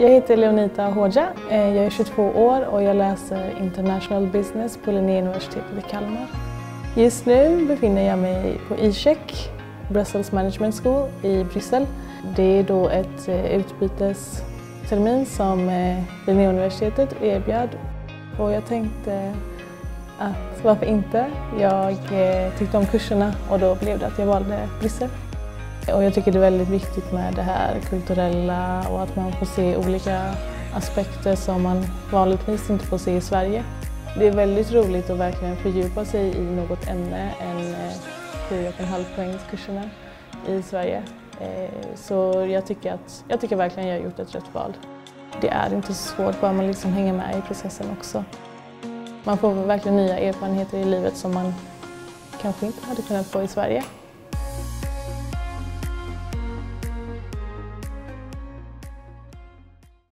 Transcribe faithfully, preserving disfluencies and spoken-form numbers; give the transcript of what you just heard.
Jag heter Leonita Hoja, jag är tjugotvå år och jag läser International Business på Linnéuniversitetet i Kalmar. Just nu befinner jag mig på I C H E C, Brussels Management School i Bryssel. Det är då ett utbytestermin som Linnéuniversitetet erbjöd. Och jag tänkte att varför inte? Jag tyckte om kurserna och då blev det att jag valde Bryssel. Och jag tycker det är väldigt viktigt med det här kulturella och att man får se olika aspekter som man vanligtvis inte får se i Sverige. Det är väldigt roligt att verkligen fördjupa sig i något ämne än fyra och en halv poängskurserna i Sverige. Så jag tycker, att, jag tycker verkligen att jag har gjort ett rätt val. Det är inte så svårt, bara man liksom hänger med i processen också. Man får verkligen nya erfarenheter i livet som man kanske inte hade kunnat få i Sverige.